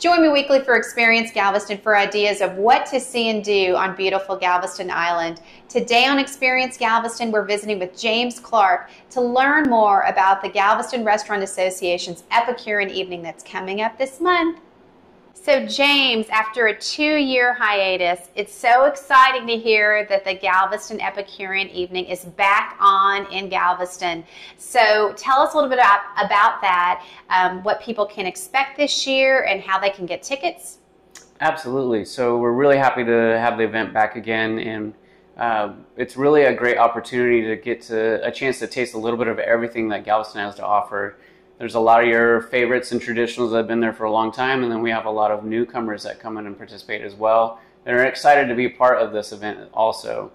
Join me weekly for Experience Galveston for ideas of what to see and do on beautiful Galveston Island. Today on Experience Galveston, we're visiting with James Clark to learn more about the Galveston Restaurant Association's Epicurean Evening that's coming up this month. So James, after a 2-year hiatus, it's so exciting to hear that the Galveston Epicurean Evening is back on in Galveston. So tell us a little bit about that, what people can expect this year and how they can get tickets. Absolutely. So we're really happy to have the event back again, and it's really a great opportunity to get to a chance to taste a little bit of everything that Galveston has to offer. There's a lot of your favorites and traditionals that have been there for a long time, and then we have a lot of newcomers that come in and participate as well. They're excited to be part of this event also.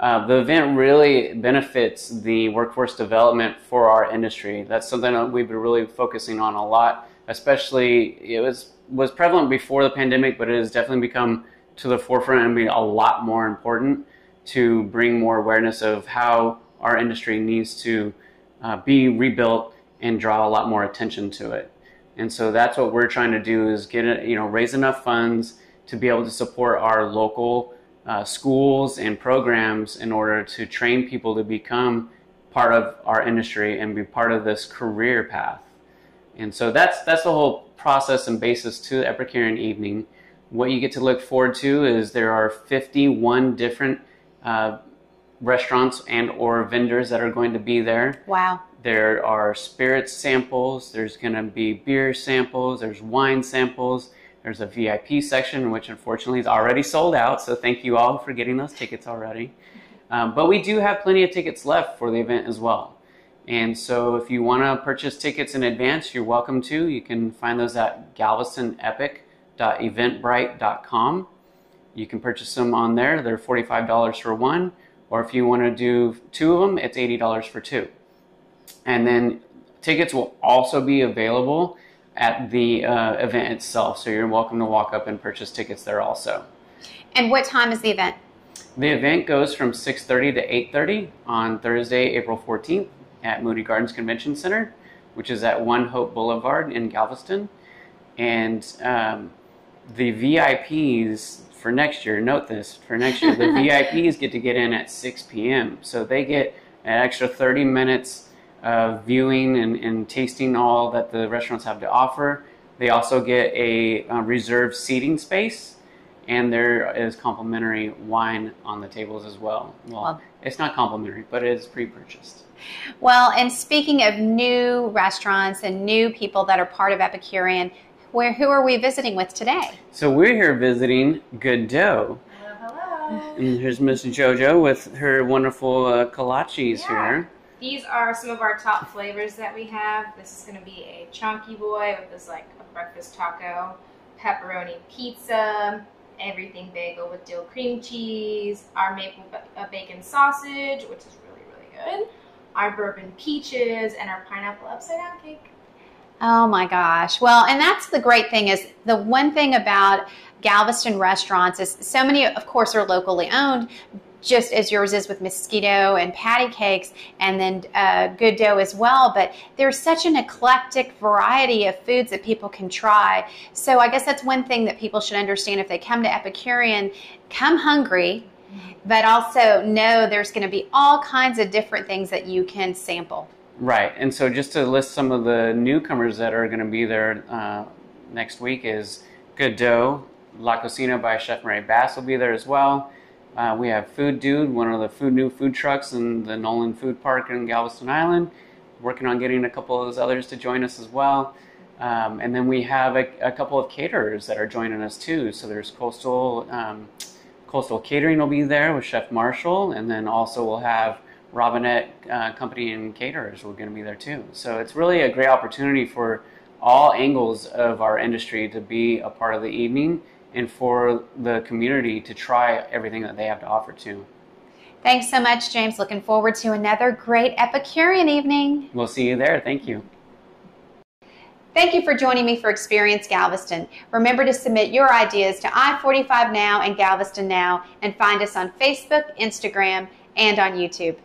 The event really benefits the workforce development for our industry. That's something that we've been really focusing on a lot, especially it was prevalent before the pandemic, but it has definitely become to the forefront and be a lot more important to bring more awareness of how our industry needs to be rebuilt and draw a lot more attention to it. And so that's what we're trying to do, is get it, raise enough funds to be able to support our local schools and programs in order to train people to become part of our industry and be part of this career path. And so that's the whole process and basis to the Epicurean Evening. What you get to look forward to is there are 51 different restaurants and or vendors that are going to be there. Wow. There are spirits samples, there's going to be beer samples, there's wine samples, there's a VIP section, which unfortunately is already sold out, so thank you all for getting those tickets already. But we do have plenty of tickets left for the event as well. And so if you want to purchase tickets in advance, you're welcome to. You can find those at galvestonepic.eventbrite.com. You can purchase them on there. They're $45 for one, or if you want to do two of them, it's $80 for two. And then tickets will also be available at the event itself. So you're welcome to walk up and purchase tickets there also. And what time is the event? The event goes from 6:30 to 8:30 on Thursday, April 14th at Moody Gardens Convention Center, which is at 1 Hope Boulevard in Galveston. And the VIPs for next year, note this, for next year, the VIPs get to get in at 6 p.m. So they get an extra 30 minutes viewing and tasting all that the restaurants have to offer. They also get a reserved seating space, and there is complimentary wine on the tables as well. Well, it's not complimentary, but it is pre-purchased. Well, and speaking of new restaurants and new people that are part of Epicurean, who are we visiting with today? So we're here visiting Good Dough. Hello. And here's Miss Jojo with her wonderful kolaches here. These are some of our top flavors that we have. This is going to be a chonky boy, which is like a breakfast taco, pepperoni pizza, everything bagel with dill cream cheese, our maple bacon sausage, which is really, really good, our bourbon peaches, and our pineapple upside down cake. Oh my gosh. Well, and that's the great thing, is the one thing about Galveston restaurants is so many, of course, are locally owned, just as yours is with Mosquito and Patty Cakes, and then Good Dough as well. But there's such an eclectic variety of foods that people can try. So I guess that's one thing that people should understand if they come to Epicurean, come hungry, but also know there's going to be all kinds of different things that you can sample. Right. And so just to list some of the newcomers that are going to be there next week is Good Dough, La Cocina by Chef Marie Bass will be there as well. We have Food Dude, one of the new food trucks in the Nolan Food Park in Galveston Island. Working on getting a couple of those others to join us as well. And then we have a couple of caterers that are joining us too. So there's Coastal Catering will be there with Chef Marshall. And then also we'll have Robinette Company and Caterers will going to be there too. So it's really a great opportunity for all angles of our industry to be a part of the evening, and for the community to try everything that they have to offer too. Thanks so much, James. Looking forward to another great Epicurean evening. We'll see you there. Thank you. Thank you for joining me for Experience Galveston. Remember to submit your ideas to i45NOW and Galveston Now, and find us on Facebook, Instagram, and on YouTube.